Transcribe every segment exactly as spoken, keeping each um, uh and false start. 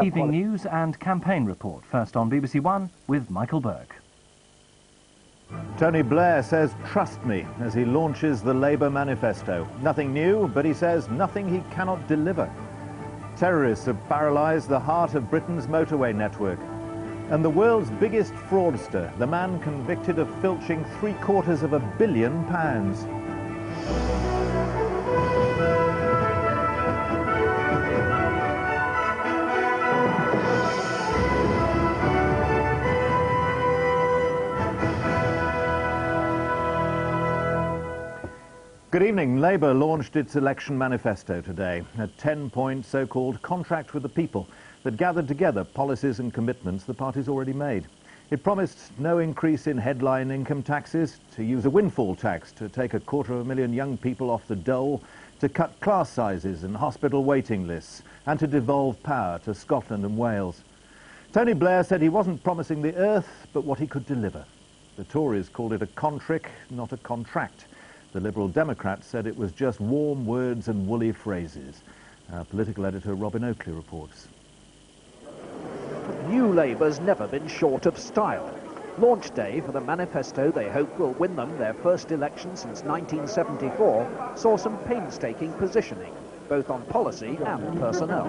Evening news and campaign report, first on B B C One with Michael Burke. Tony Blair says trust me as he launches the Labour manifesto. Nothing new, but he says nothing he cannot deliver. Terrorists have paralysed the heart of Britain's motorway network. And the world's biggest fraudster, the man convicted of filching three quarters of a billion pounds. Good evening. Labour launched its election manifesto today, a ten-point so-called contract with the people that gathered together policies and commitments the party's already made. It promised no increase in headline income taxes, to use a windfall tax to take a quarter of a million young people off the dole, to cut class sizes and hospital waiting lists, and to devolve power to Scotland and Wales. Tony Blair said he wasn't promising the earth, but what he could deliver. The Tories called it a contrick, not a contract. The Liberal Democrats said it was just warm words and woolly phrases. Our political editor Robin Oakley reports. New Labour's never been short of style. Launch day for the manifesto they hope will win them their first election since nineteen seventy-four saw some painstaking positioning, both on policy and personnel.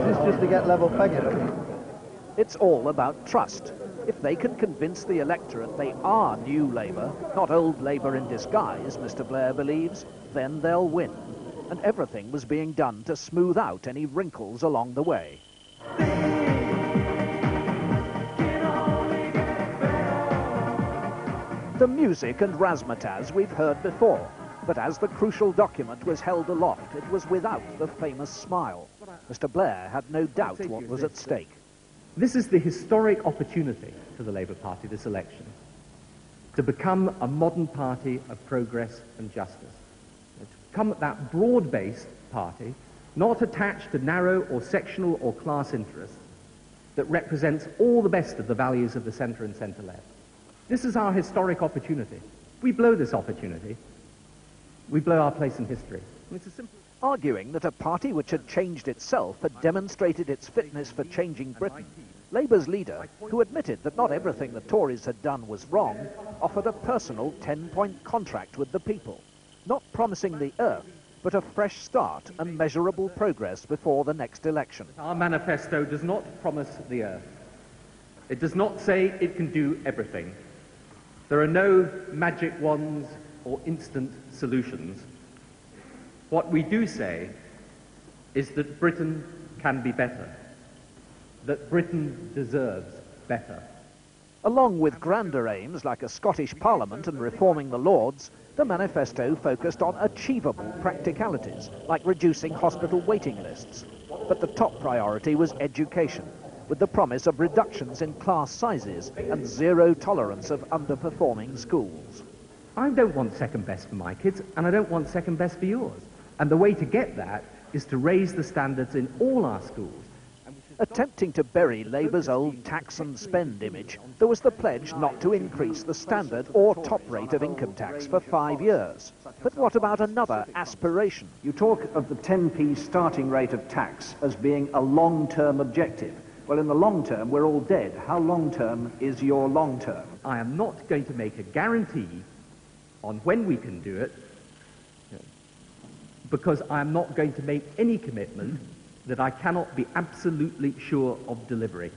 Is this just to get level pegging? It's all about trust. If they can convince the electorate they are New Labour, not old Labour in disguise, Mr Blair believes, then they'll win. And everything was being done to smooth out any wrinkles along the way. The music and razzmatazz we've heard before, but as the crucial document was held aloft, it was without the famous smile. Mr Blair had no doubt what was at stake. This is the historic opportunity for the Labour Party this election to become a modern party of progress and justice, to become that broad-based party, not attached to narrow or sectional or class interests, that represents all the best of the values of the centre and centre-left. This is our historic opportunity. We blow this opportunity, we blow our place in history. It's a simple... Arguing that a party which had changed itself had demonstrated its fitness for changing Britain, Labour's leader, who admitted that not everything the Tories had done was wrong, offered a personal ten-point contract with the people, not promising the earth, but a fresh start and measurable progress before the next election. Our manifesto does not promise the earth. It does not say it can do everything. There are no magic wands or instant solutions. What we do say is that Britain can be better, that Britain deserves better. Along with grander aims like a Scottish Parliament and reforming the Lords, the manifesto focused on achievable practicalities like reducing hospital waiting lists. But the top priority was education, with the promise of reductions in class sizes and zero tolerance of underperforming schools. I don't want second best for my kids, and I don't want second best for yours. And the way to get that is to raise the standards in all our schools. Attempting to bury Labour's old tax and spend image, there was the pledge not to increase the standard or top rate of income tax for five years. But what about another aspiration? You talk of the ten p starting rate of tax as being a long-term objective. Well, in the long term, we're all dead. How long-term is your long-term? I am not going to make a guarantee on when we can do it, because I'm not going to make any commitment that I cannot be absolutely sure of delivering.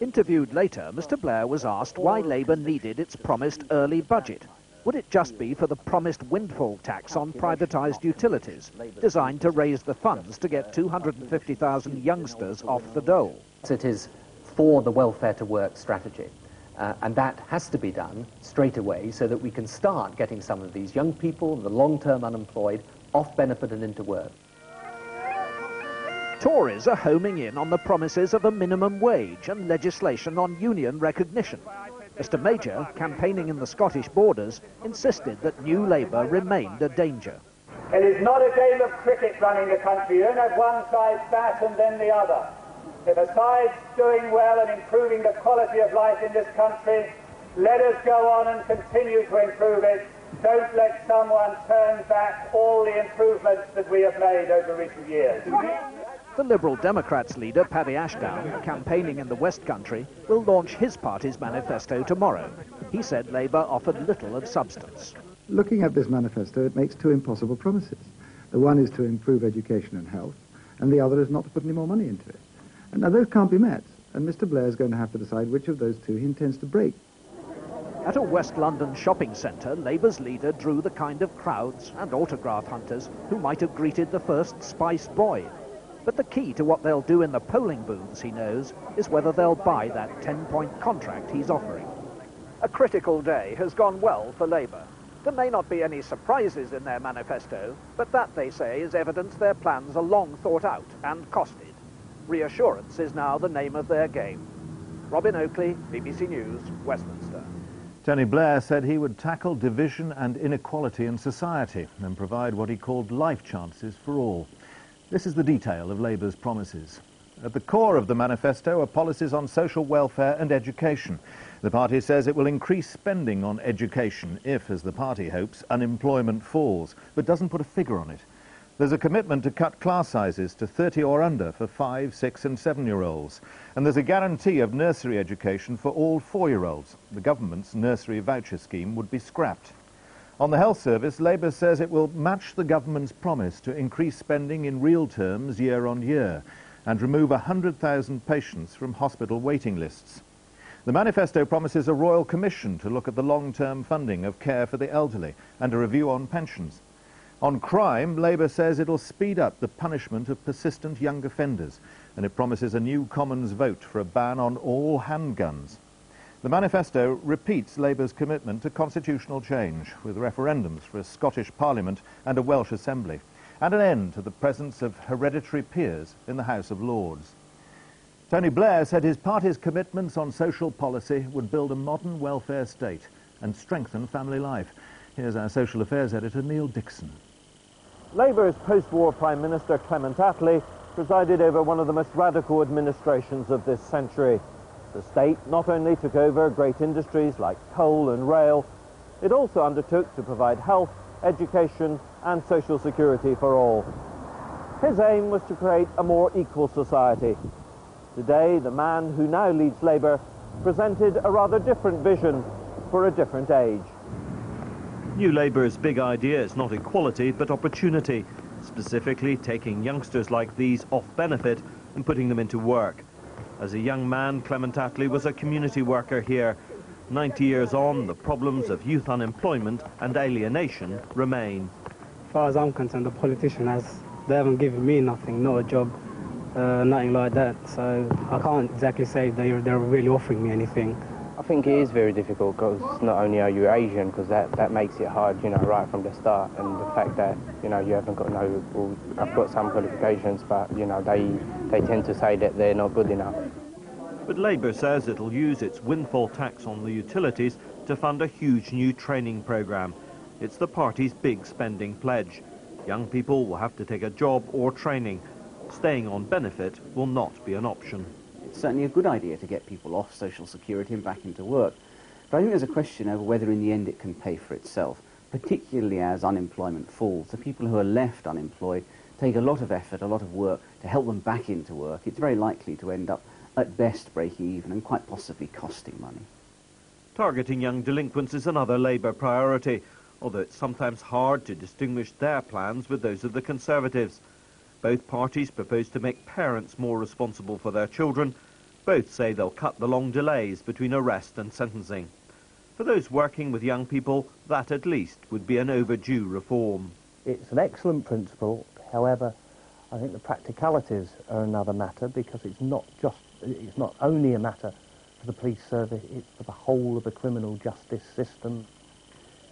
Interviewed later, Mr Blair was asked why Labour needed its promised early budget. Would it just be for the promised windfall tax on privatised utilities, designed to raise the funds to get two hundred fifty thousand youngsters off the dole? It is for the welfare to work strategy. Uh, and that has to be done straight away so that we can start getting some of these young people, the long-term unemployed, off benefit and into work. Tories are homing in on the promises of a minimum wage and legislation on union recognition. Mr Major, campaigning in the Scottish borders, insisted that New Labour remained a danger. It is not a game of cricket running the country. You don't have one side bat and then the other. If a side's doing well and improving the quality of life in this country, let us go on and continue to improve it. Don't let someone turn back all the improvements that we have made over recent years. The Liberal Democrats leader, Paddy Ashdown, campaigning in the West Country, will launch his party's manifesto tomorrow. He said Labour offered little of substance. Looking at this manifesto, it makes two impossible promises. The one is to improve education and health, and the other is not to put any more money into it. And now those can't be met, and Mr Blair is going to have to decide which of those two he intends to break. At a West London shopping centre, Labour's leader drew the kind of crowds and autograph hunters who might have greeted the first Spice Boy. But the key to what they'll do in the polling booths, he knows, is whether they'll buy that ten-point contract he's offering. A critical day has gone well for Labour. There may not be any surprises in their manifesto, but that, they say, is evidence their plans are long thought out and costed. Reassurance is now the name of their game. Robin Oakley, B B C News, Westminster. Tony Blair said he would tackle division and inequality in society and provide what he called life chances for all. This is the detail of Labour's promises. At the core of the manifesto are policies on social welfare and education. The party says it will increase spending on education if, as the party hopes, unemployment falls, but doesn't put a figure on it. There's a commitment to cut class sizes to thirty or under for five, six and seven-year-olds. And there's a guarantee of nursery education for all four-year-olds. The government's nursery voucher scheme would be scrapped. On the health service, Labour says it will match the government's promise to increase spending in real terms year on year and remove one hundred thousand patients from hospital waiting lists. The manifesto promises a royal commission to look at the long-term funding of care for the elderly and a review on pensions. On crime, Labour says it'll speed up the punishment of persistent young offenders, and it promises a new Commons vote for a ban on all handguns. The manifesto repeats Labour's commitment to constitutional change, with referendums for a Scottish Parliament and a Welsh Assembly, and an end to the presence of hereditary peers in the House of Lords. Tony Blair said his party's commitments on social policy would build a modern welfare state and strengthen family life. Here's our social affairs editor, Niall Dickson. Labour's post-war Prime Minister, Clement Attlee, presided over one of the most radical administrations of this century. The state not only took over great industries like coal and rail, it also undertook to provide health, education and social security for all. His aim was to create a more equal society. Today, the man who now leads Labour presented a rather different vision for a different age. New Labour's big idea is not equality but opportunity, specifically taking youngsters like these off benefit and putting them into work. As a young man, Clement Attlee was a community worker here. Ninety years on, the problems of youth unemployment and alienation remain. As far as I'm concerned, the politicians, they haven't given me nothing, not a job, uh, nothing like that. So I can't exactly say they're, they're really offering me anything. I think it is very difficult because not only are you Asian, because that, that makes it hard, you know, right from the start. And the fact that, you know, you haven't got no, well, I've got some qualifications, but, you know, they... They tend to say that they're not good enough. But Labour says it'll use its windfall tax on the utilities to fund a huge new training programme. It's the party's big spending pledge. Young people will have to take a job or training. Staying on benefit will not be an option. It's certainly a good idea to get people off social security and back into work. But I think there's a question over whether in the end it can pay for itself, particularly as unemployment falls. The people who are left unemployed take a lot of effort, a lot of work to help them back into work. It's very likely to end up at best breaking even and quite possibly costing money. Targeting young delinquents is another Labour priority, although it's sometimes hard to distinguish their plans with those of the Conservatives. Both parties propose to make parents more responsible for their children. Both say they'll cut the long delays between arrest and sentencing. For those working with young people, that at least would be an overdue reform. It's an excellent principle. However, I think the practicalities are another matter, because it's not just, it's not only a matter for the police service, it's for the whole of the criminal justice system.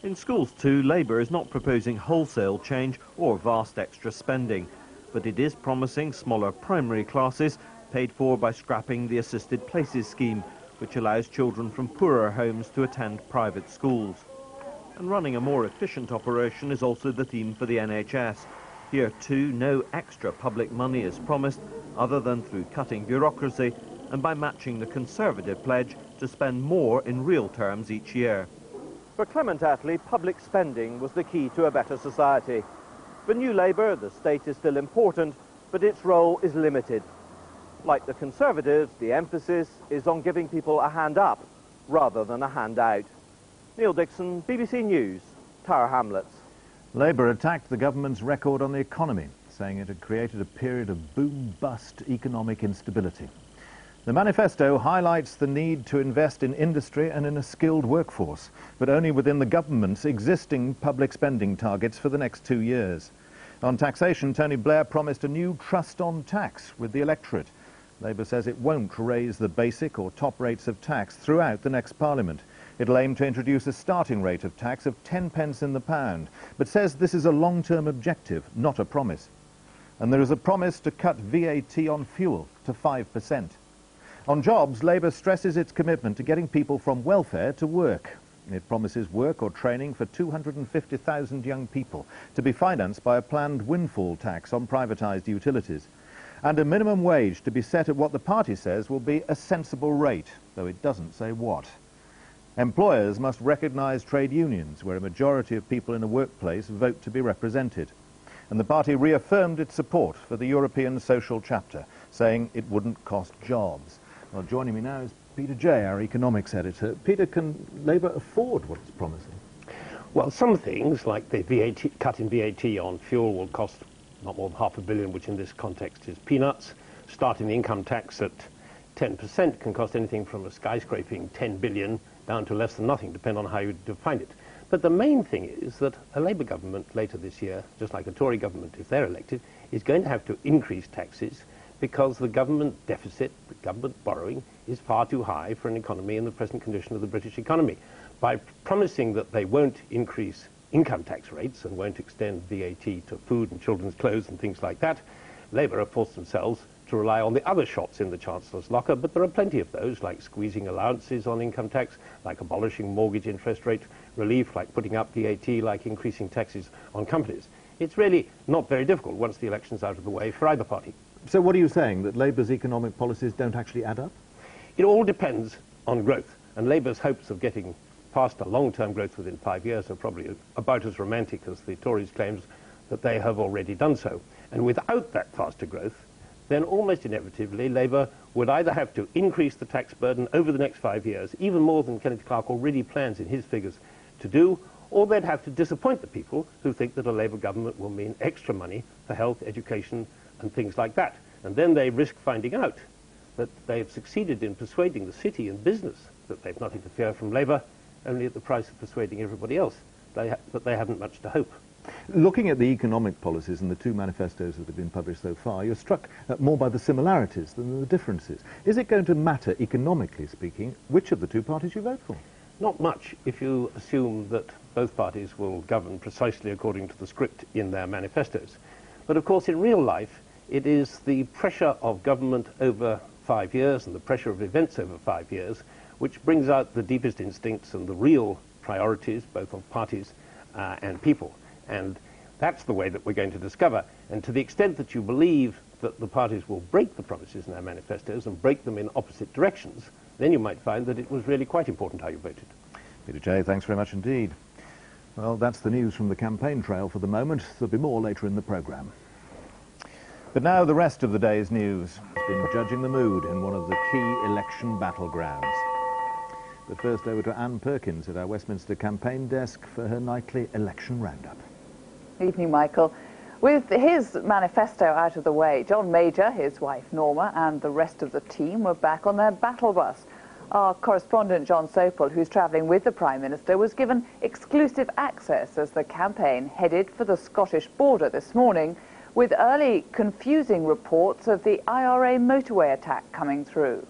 In schools too, Labour is not proposing wholesale change or vast extra spending, but it is promising smaller primary classes paid for by scrapping the assisted places scheme, which allows children from poorer homes to attend private schools. And running a more efficient operation is also the theme for the N H S. Here too, no extra public money is promised other than through cutting bureaucracy and by matching the Conservative pledge to spend more in real terms each year. For Clement Attlee, public spending was the key to a better society. For New Labour, the state is still important, but its role is limited. Like the Conservatives, the emphasis is on giving people a hand up rather than a hand out. Niall Dickson, B B C News, Tower Hamlets. Labour attacked the government's record on the economy, saying it had created a period of boom-bust economic instability. The manifesto highlights the need to invest in industry and in a skilled workforce, but only within the government's existing public spending targets for the next two years. On taxation, Tony Blair promised a new trust on tax with the electorate. Labour says it won't raise the basic or top rates of tax throughout the next parliament. It'll aim to introduce a starting rate of tax of ten pence in the pound, but says this is a long-term objective, not a promise. And there is a promise to cut V A T on fuel to five percent. On jobs, Labour stresses its commitment to getting people from welfare to work. It promises work or training for two hundred fifty thousand young people to be financed by a planned windfall tax on privatised utilities. And a minimum wage to be set at what the party says will be a sensible rate, though it doesn't say what. Employers must recognise trade unions, where a majority of people in a workplace vote to be represented. And the party reaffirmed its support for the European Social Chapter, saying it wouldn't cost jobs. Well, joining me now is Peter Jay, our economics editor. Peter, can Labour afford what it's promising? Well, some things, like the V A T, cut in V A T on fuel, will cost not more than half a billion, which in this context is peanuts. Starting the income tax at ten percent can cost anything from a skyscraping ten billion down to less than nothing, depending on how you define it. But the main thing is that a Labour government later this year, just like a Tory government if they're elected, is going to have to increase taxes, because the government deficit, the government borrowing, is far too high for an economy in the present condition of the British economy. By promising that they won't increase income tax rates and won't extend V A T to food and children's clothes and things like that, Labour have forced themselves to rely on the other shots in the Chancellor's locker, but there are plenty of those, like squeezing allowances on income tax, like abolishing mortgage interest rate relief, like putting up V A T, like increasing taxes on companies. It's really not very difficult once the election's out of the way for either party. So what are you saying, that Labour's economic policies don't actually add up? It all depends on growth, and Labour's hopes of getting past a long-term growth within five years are probably about as romantic as the Tories' claims that they have already done so. And without that faster growth, then almost inevitably Labour would either have to increase the tax burden over the next five years, even more than Kenneth Clark already plans in his figures to do, or they'd have to disappoint the people who think that a Labour government will mean extra money for health, education, and things like that. And then they risk finding out that they've succeeded in persuading the city and business that they've nothing to fear from Labour, only at the price of persuading everybody else they ha that they haven't much to hope. Looking at the economic policies and the two manifestos that have been published so far, you're struck more by the similarities than the differences. Is it going to matter, economically speaking, which of the two parties you vote for? Not much, if you assume that both parties will govern precisely according to the script in their manifestos. But of course, in real life, it is the pressure of government over five years and the pressure of events over five years which brings out the deepest instincts and the real priorities, both of parties uh, and people. And that's the way that we're going to discover. And to the extent that you believe that the parties will break the promises in their manifestos and break them in opposite directions, then you might find that it was really quite important how you voted. Peter Jay, thanks very much indeed. Well, that's the news from the campaign trail for the moment. There'll be more later in the programme. But now the rest of the day's news has been judging the mood in one of the key election battlegrounds. But first over to Anne Perkins at our Westminster campaign desk for her nightly election roundup. Good evening, Michael. With his manifesto out of the way, John Major, his wife Norma and the rest of the team were back on their battle bus. Our correspondent John Sopel, who's travelling with the Prime Minister, was given exclusive access as the campaign headed for the Scottish border this morning, with early confusing reports of the I R A motorway attack coming through.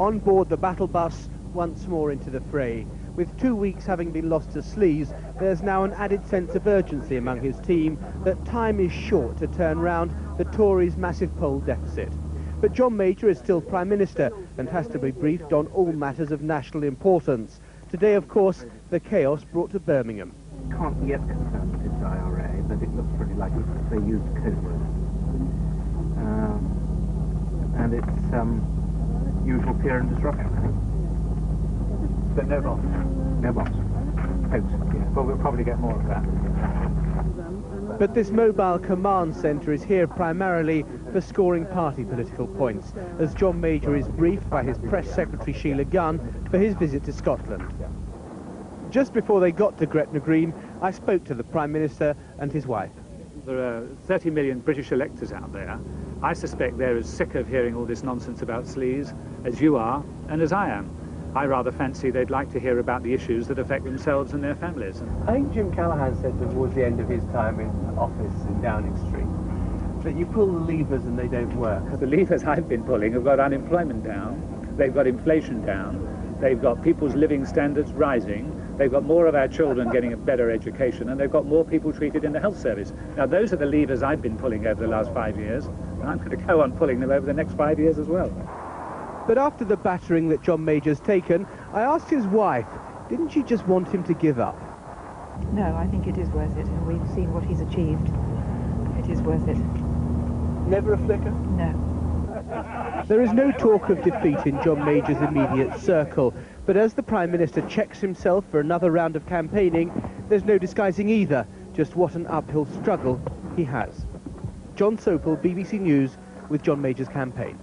On board the battle bus, once more into the fray. With two weeks having been lost to sleaze, there's now an added sense of urgency among his team that time is short to turn round the Tories' massive poll deficit. But John Major is still Prime Minister and has to be briefed on all matters of national importance. Today, of course, the chaos brought to Birmingham. Can't yet confirm that it's I R A, but it looks pretty like it, they used code words. Um, and it's um, usual fear and disruption, I think. But no bombs. No bombs. Hoax. But we'll probably get more of that. But this mobile command centre is here primarily for scoring party political points, as John Major is briefed by his press secretary Sheila Gunn for his visit to Scotland. Just before they got to Gretna Green, I spoke to the Prime Minister and his wife. There are thirty million British electors out there. I suspect they're as sick of hearing all this nonsense about sleaze as you are and as I am. I rather fancy they'd like to hear about the issues that affect themselves and their families. I think Jim Callaghan said towards the end of his time in office in Downing Street that you pull the levers and they don't work. The levers I've been pulling have got unemployment down, they've got inflation down, they've got people's living standards rising, they've got more of our children getting a better education, and they've got more people treated in the health service. Now those are the levers I've been pulling over the last five years, and I'm going to go on pulling them over the next five years as well. But after the battering that John Major's taken, I asked his wife, didn't she just want him to give up? No, I think it is worth it, and we've seen what he's achieved. It is worth it. Never a flicker? No. There is no talk of defeat in John Major's immediate circle, but as the Prime Minister checks himself for another round of campaigning, there's no disguising either just what an uphill struggle he has. John Sopel, B B C News, with John Major's campaign.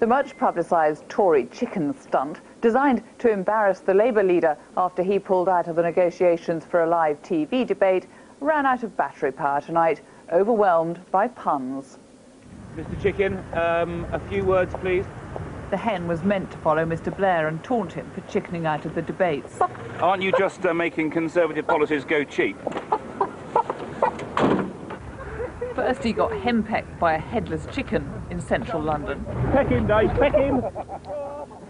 The much-publicised Tory chicken stunt, designed to embarrass the Labour leader after he pulled out of the negotiations for a live T V debate, ran out of battery power tonight, overwhelmed by puns. Mister Chicken, um, a few words, please. The hen was meant to follow Mister Blair and taunt him for chickening out of the debates. Aren't you just uh, making Conservative policies go cheap? First he got henpecked by a headless chicken in central London. Peck him, Dave, peck him!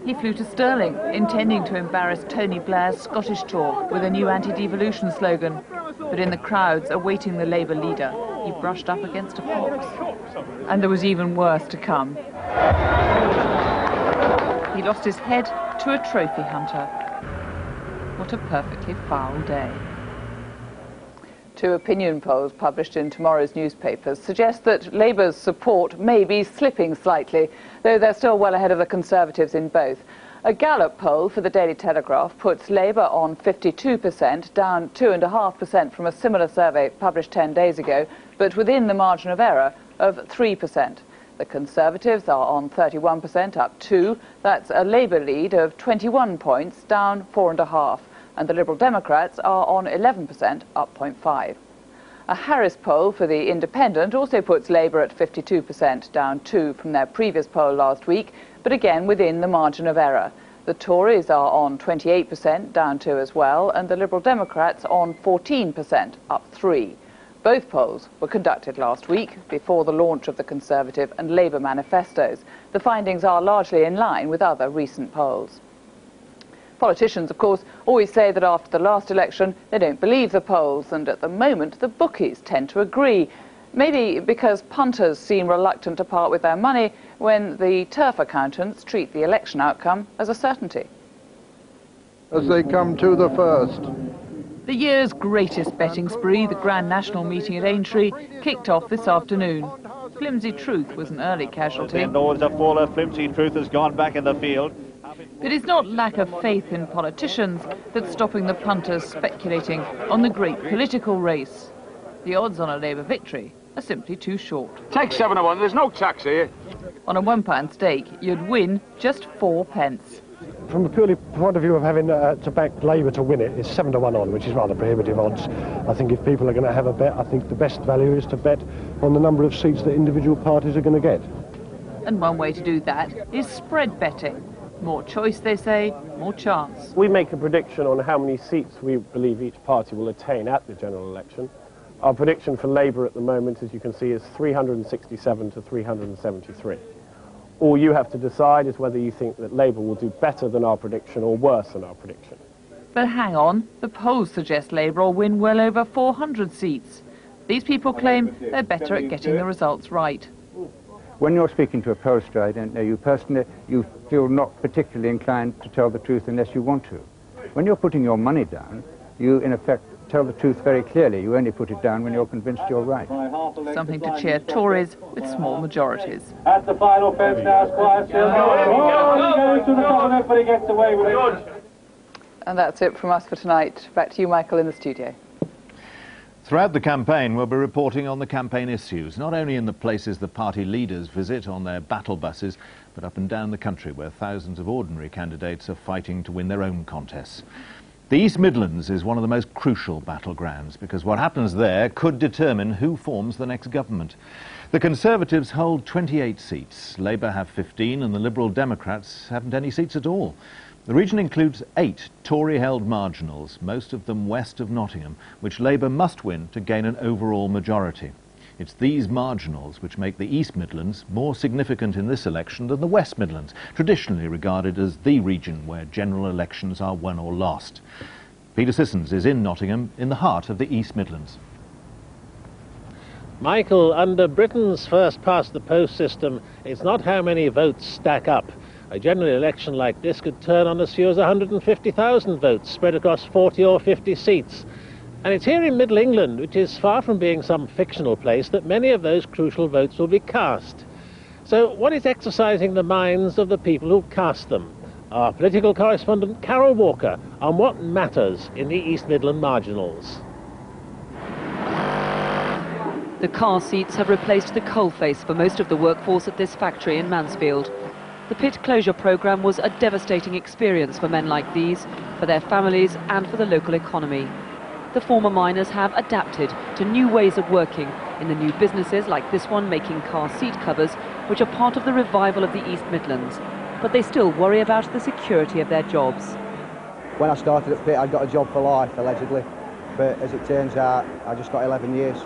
He flew to Stirling, intending to embarrass Tony Blair's Scottish talk with a new anti-devolution slogan. But in the crowds awaiting the Labour leader, he brushed up against a fox. And there was even worse to come. He lost his head to a trophy hunter. What a perfectly foul day. Two opinion polls published in tomorrow's newspapers suggest that Labour's support may be slipping slightly, though they're still well ahead of the Conservatives in both. A Gallup poll for the Daily Telegraph puts Labour on fifty-two percent, down two point five percent from a similar survey published ten days ago, but within the margin of error of three percent. The Conservatives are on thirty-one percent, up two. That's a Labour lead of twenty-one points, down four point five. And the Liberal Democrats are on eleven percent, up zero point five. A Harris poll for the Independent also puts Labour at fifty-two percent, down two from their previous poll last week, but again within the margin of error. The Tories are on twenty-eight percent, down two as well, and the Liberal Democrats on fourteen percent, up three. Both polls were conducted last week, before the launch of the Conservative and Labour manifestos. The findings are largely in line with other recent polls. Politicians, of course, always say that after the last election they don't believe the polls, and at the moment the bookies tend to agree. Maybe because punters seem reluctant to part with their money when the turf accountants treat the election outcome as a certainty. As they come to the first. The year's greatest betting spree, the Grand National meeting at Aintree, kicked off this afternoon. Flimsy Truth was an early casualty. In order to fall, a Flimsy Truth has gone back in the field. But it's not lack of faith in politicians that's stopping the punters speculating on the great political race. The odds on a Labour victory are simply too short. Take seven to one, there's no tax here. On a one pound stake, you'd win just four pence. From a purely point of view of having uh, to back Labour to win it, it's seven to one on, which is rather prohibitive odds. I think if people are going to have a bet, I think the best value is to bet on the number of seats that individual parties are going to get. And one way to do that is spread betting. More choice, they say, more chance. We make a prediction on how many seats we believe each party will attain at the general election. Our prediction for Labour at the moment, as you can see, is three hundred sixty-seven to three hundred seventy-three. All you have to decide is whether you think that Labour will do better than our prediction or worse than our prediction. But hang on, the polls suggest Labour will win well over four hundred seats. These people claim they're better at getting the results right. When you're speaking to a pollster, I don't know you personally, you feel not particularly inclined to tell the truth unless you want to. When you're putting your money down, you in effect tell the truth very clearly. You only put it down when you're convinced you're right. Something to cheer Tories with small majorities. That's the final fence now, Squire. And that's it from us for tonight. Back to you, Michael, in the studio. Throughout the campaign, we'll be reporting on the campaign issues, not only in the places the party leaders visit on their battle buses, but up and down the country where thousands of ordinary candidates are fighting to win their own contests. The East Midlands is one of the most crucial battlegrounds because what happens there could determine who forms the next government. The Conservatives hold twenty-eight seats, Labour have fifteen, and the Liberal Democrats haven't any seats at all. The region includes eight Tory-held marginals, most of them west of Nottingham, which Labour must win to gain an overall majority. It's these marginals which make the East Midlands more significant in this election than the West Midlands, traditionally regarded as the region where general elections are won or lost. Peter Sissons is in Nottingham, in the heart of the East Midlands. Michael, under Britain's first-past-the-post system, it's not how many votes stack up. A general election like this could turn on as few as one hundred fifty thousand votes spread across forty or fifty seats. And it's here in Middle England, which is far from being some fictional place, that many of those crucial votes will be cast. So what is exercising the minds of the people who cast them? Our political correspondent Carol Walker on what matters in the East Midland marginals. The car seats have replaced the coalface for most of the workforce at this factory in Mansfield. The pit closure programme was a devastating experience for men like these, for their families and for the local economy. The former miners have adapted to new ways of working in the new businesses like this one making car seat covers, which are part of the revival of the East Midlands. But they still worry about the security of their jobs. When I started at pit, I got a job for life, allegedly. But as it turns out, I just got eleven years.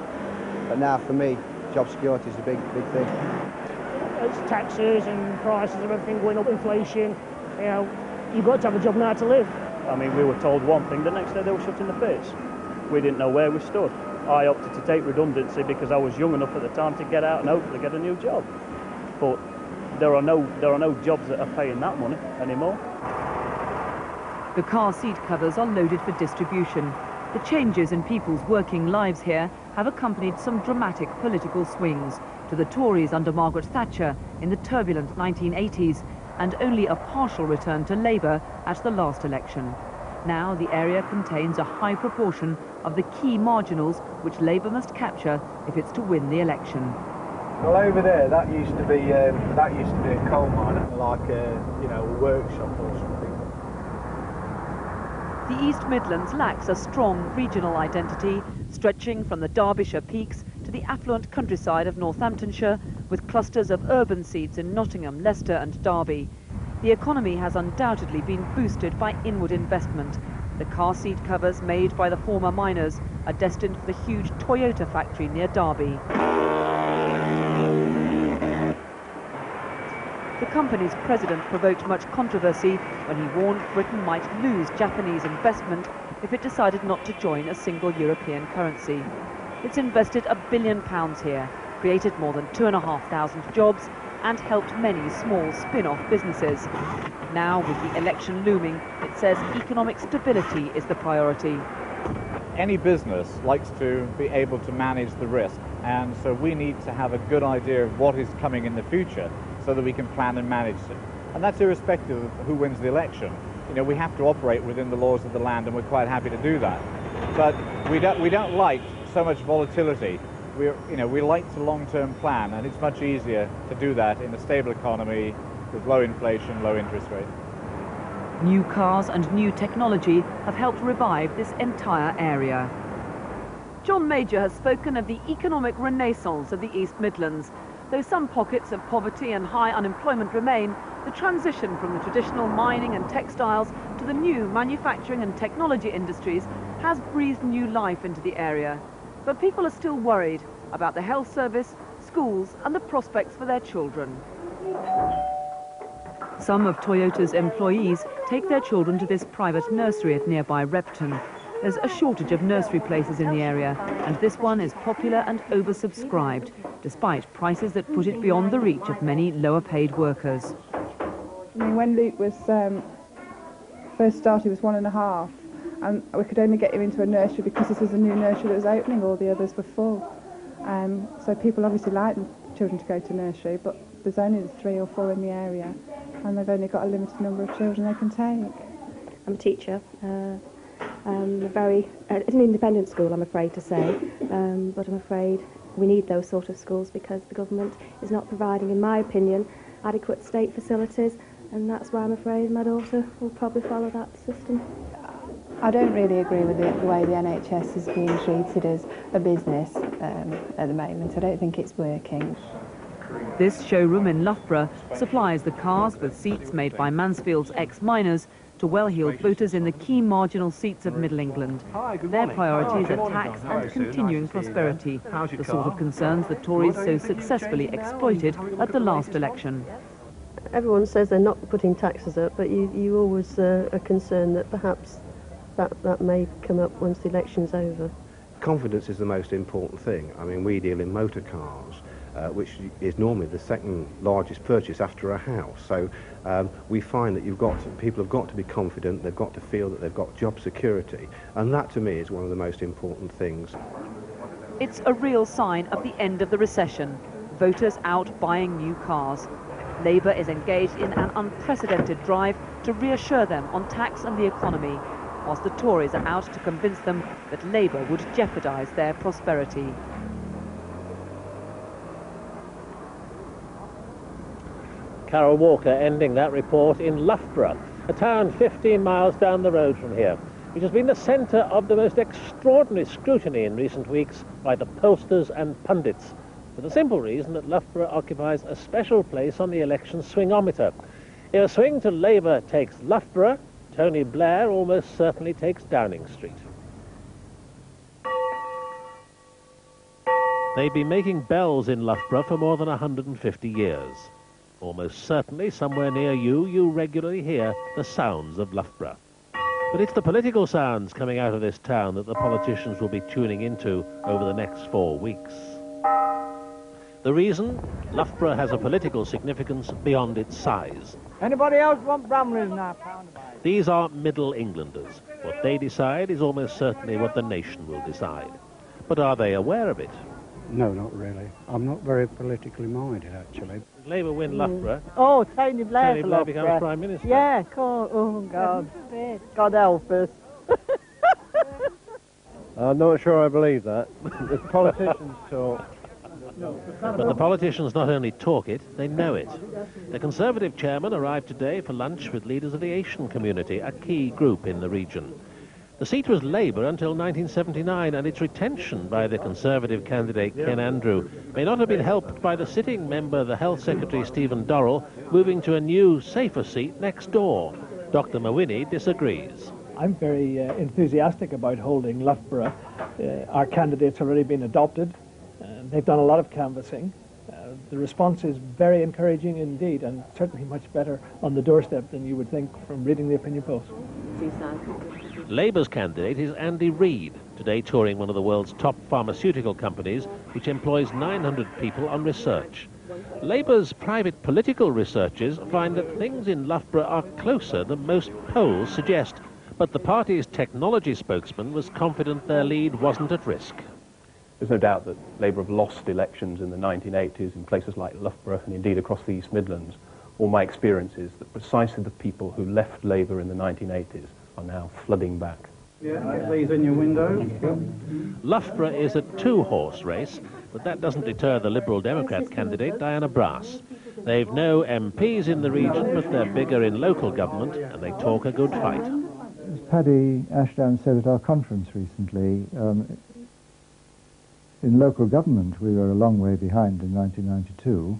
But now for me, job security is a big, big thing. It's taxes and prices and everything going up, inflation. You know, you've got to have a job now to live. I mean, we were told one thing, the next day they were shut in the face. We didn't know where we stood. I opted to take redundancy because I was young enough at the time to get out and hopefully get a new job. But there are no, there are no jobs that are paying that money anymore. The car seat covers are loaded for distribution. The changes in people's working lives here have accompanied some dramatic political swings to the Tories under Margaret Thatcher in the turbulent nineteen eighties and only a partial return to Labour at the last election. Now the area contains a high proportion of the key marginals which Labour must capture if it's to win the election. Well, over there that used to be um, that used to be a coal mine, like a, you know, a workshop or something. The East Midlands lacks a strong regional identity, stretching from the Derbyshire peaks to the affluent countryside of Northamptonshire, with clusters of urban seats in Nottingham, Leicester and Derby. The economy has undoubtedly been boosted by inward investment. The car seat covers made by the former miners are destined for the huge Toyota factory near Derby. The company's president provoked much controversy when he warned Britain might lose Japanese investment if it decided not to join a single European currency. It's invested a billion pounds here, created more than two and a half thousand jobs and helped many small spin-off businesses. Now, with the election looming, it says economic stability is the priority. Any business likes to be able to manage the risk, and so we need to have a good idea of what is coming in the future, so that we can plan and manage it. And that's irrespective of who wins the election. You know, we have to operate within the laws of the land, and we're quite happy to do that. But we don't, we don't like so much volatility. We, you know, we like to long-term plan, and it's much easier to do that in a stable economy with low inflation, low interest rates. New cars and new technology have helped revive this entire area. John Major has spoken of the economic renaissance of the East Midlands. Though some pockets of poverty and high unemployment remain, the transition from the traditional mining and textiles to the new manufacturing and technology industries has breathed new life into the area. But people are still worried about the health service, schools and the prospects for their children. Some of Toyota's employees take their children to this private nursery at nearby Repton. There's a shortage of nursery places in the area, and this one is popular and oversubscribed, despite prices that put it beyond the reach of many lower-paid workers. I mean, when Luke was um, first started, he was one and a half, and we could only get him into a nursery because this was a new nursery that was opening. All the others were full. Um, so people obviously like children to go to nursery, but there's only three or four in the area, and they've only got a limited number of children they can take. I'm a teacher. Uh, um, very, uh, it's an independent school, I'm afraid to say, um, but I'm afraid we need those sort of schools because the government is not providing, in my opinion, adequate state facilities, and that's why I'm afraid my daughter will probably follow that system. I don't really agree with the, the way the N H S is being treated as a business um, at the moment. I don't think it's working. This showroom in Loughborough supplies the cars with seats made by Mansfield's ex-miners to well-heeled voters in the key marginal seats of Middle England. Their priorities are tax and continuing prosperity, the sort of concerns the Tories so successfully exploited at the last election. Everyone says they're not putting taxes up, but you, you always uh, are concerned that perhaps that, that may come up once the election's over. Confidence is the most important thing. I mean, we deal in motor cars, Uh, which is normally the second largest purchase after a house. So um, we find that you've got to, people have got to be confident, they've got to feel that they've got job security, and that to me is one of the most important things. It's a real sign of the end of the recession. Voters out buying new cars. Labour is engaged in an unprecedented drive to reassure them on tax and the economy, whilst the Tories are out to convince them that Labour would jeopardise their prosperity. Carol Walker ending that report in Loughborough, a town fifteen miles down the road from here, which has been the centre of the most extraordinary scrutiny in recent weeks by the pollsters and pundits, for the simple reason that Loughborough occupies a special place on the election swingometer. If a swing to Labour takes Loughborough, Tony Blair almost certainly takes Downing Street. They'd been making bells in Loughborough for more than one hundred and fifty years. Almost certainly, somewhere near you, you regularly hear the sounds of Loughborough. But it's the political sounds coming out of this town that the politicians will be tuning into over the next four weeks. The reason? Loughborough has a political significance beyond its size. Anybody else want Bramleys now? These are Middle Englanders. What they decide is almost certainly what the nation will decide. But are they aware of it? No, not really. I'm not very politically minded, actually. Labour win Loughborough. Mm. Oh, Tony Blair. Tony Blair becomes Prime Minister. Yeah, of course. Oh, God. God help us. I'm not sure I believe that. The politicians talk. But the politicians not only talk it, they know it. The Conservative chairman arrived today for lunch with leaders of the Asian community, a key group in the region. The seat was Labour until nineteen seventy-nine, and its retention by the Conservative candidate Ken Andrew may not have been helped by the sitting member, the Health Secretary Stephen Dorrell, moving to a new, safer seat next door. Dr Mawinney disagrees. I'm very uh, enthusiastic about holding Loughborough. Uh, our candidate's already been adopted. Uh, they've done a lot of canvassing. Uh, the response is very encouraging indeed, and certainly much better on the doorstep than you would think from reading the opinion polls. Labour's candidate is Andy Reed, today touring one of the world's top pharmaceutical companies, which employs nine hundred people on research. Labour's private political researchers find that things in Loughborough are closer than most polls suggest, but the party's technology spokesman was confident their lead wasn't at risk. There's no doubt that Labour have lost elections in the nineteen eighties in places like Loughborough and indeed across the East Midlands. All my experience is that precisely the people who left Labour in the nineteen eighties are now flooding back. Yeah, like these in your window. Loughborough is a two-horse race, but that doesn't deter the Liberal Democrat candidate Diana Brass. They've no M Ps in the region, but they're bigger in local government, and they talk a good fight. As Paddy Ashdown said at our conference recently, um, in local government we were a long way behind in nineteen ninety-two,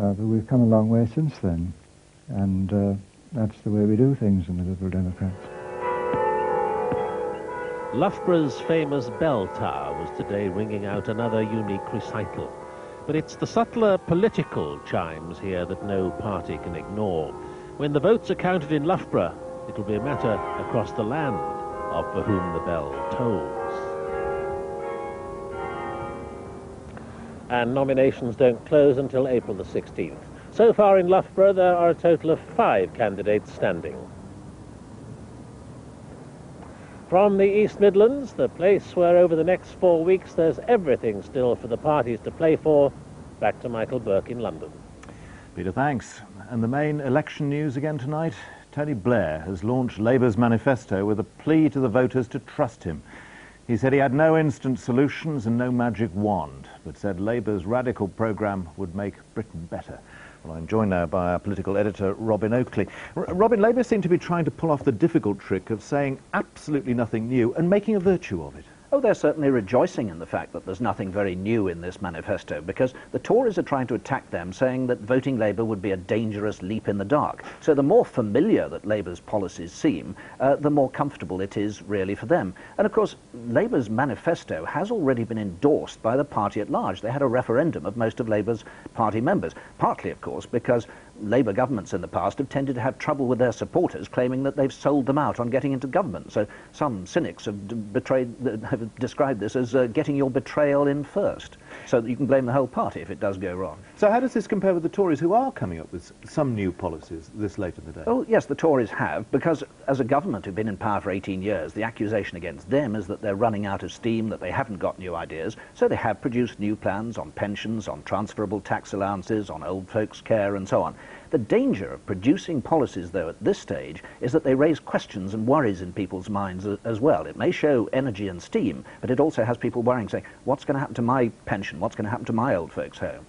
uh, but we've come a long way since then, and uh, that's the way we do things in the Liberal Democrats. Loughborough's famous bell tower was today ringing out another unique recital. But it's the subtler political chimes here that no party can ignore. When the votes are counted in Loughborough, it'll be a matter across the land of for whom the bell tolls. And nominations don't close until April the sixteenth. So far in Loughborough, there are a total of five candidates standing. From the East Midlands, the place where over the next four weeks there's everything still for the parties to play for, back to Michael Burke in London. Peter, thanks. And the main election news again tonight? Tony Blair has launched Labour's manifesto with a plea to the voters to trust him. He said he had no instant solutions and no magic wand, but said Labour's radical programme would make Britain better. Well, I'm joined now by our political editor, Robin Oakley. R- Robin, Labour seem to be trying to pull off the difficult trick of saying absolutely nothing new and making a virtue of it. Oh, they're certainly rejoicing in the fact that there's nothing very new in this manifesto, because the Tories are trying to attack them, saying that voting Labour would be a dangerous leap in the dark. So the more familiar that Labour's policies seem, uh, the more comfortable it is really for them. And of course, Labour's manifesto has already been endorsed by the party at large. They had a referendum of most of Labour's party members, partly, of course, because Labour governments in the past have tended to have trouble with their supporters, claiming that they've sold them out on getting into government. So some cynics have, d betrayed, have described this as uh, getting your betrayal in first, so that you can blame the whole party if it does go wrong. So how does this compare with the Tories, who are coming up with some new policies this late in the day? Oh, yes, the Tories have, because as a government who've been in power for eighteen years, the accusation against them is that they're running out of steam, that they haven't got new ideas, so they have produced new plans on pensions, on transferable tax allowances, on old folks' care and so on. The danger of producing policies, though, at this stage is that they raise questions and worries in people's minds as well. It may show energy and steam, but it also has people worrying, saying, what's going to happen to my pension? What's going to happen to my old folks' home?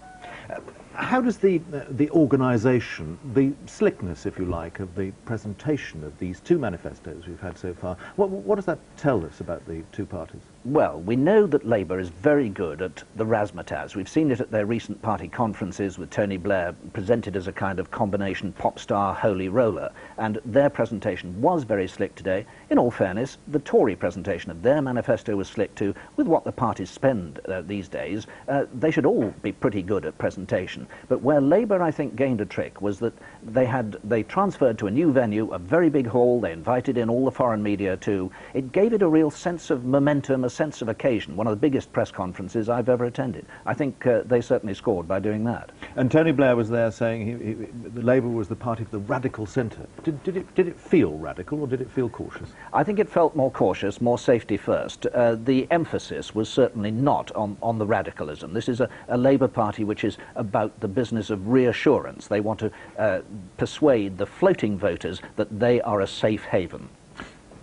Uh, how does the, uh, the organisation, the slickness, if you like, of the presentation of these two manifestos we've had so far, what, what does that tell us about the two parties? Well, we know that Labour is very good at the razzmatazz. We've seen it at their recent party conferences with Tony Blair presented as a kind of combination pop star holy roller, and their presentation was very slick today. In all fairness, the Tory presentation of their manifesto was slick too. With what the parties spend uh, these days, uh, they should all be pretty good at presentation. But where Labour, I think, gained a trick was that they had they transferred to a new venue, a very big hall. They invited in all the foreign media too. It gave it a real sense of momentum, a sense of occasion, one of the biggest press conferences I've ever attended. I think uh, they certainly scored by doing that. And Tony Blair was there saying he, he, Labour was the party of the radical centre. Did, did, it, did it feel radical or did it feel cautious? I think it felt more cautious, more safety first. Uh, the emphasis was certainly not on, on the radicalism. This is a, a Labour party which is about the business of reassurance. They want to uh, persuade the floating voters that they are a safe haven.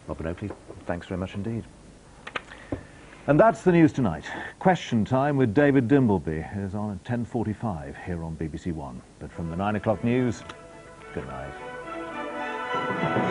Robin Oakley, thanks very much indeed. And that's the news tonight. Question Time with David Dimbleby is on at ten forty-five here on B B C One. But from the nine o'clock news, good night.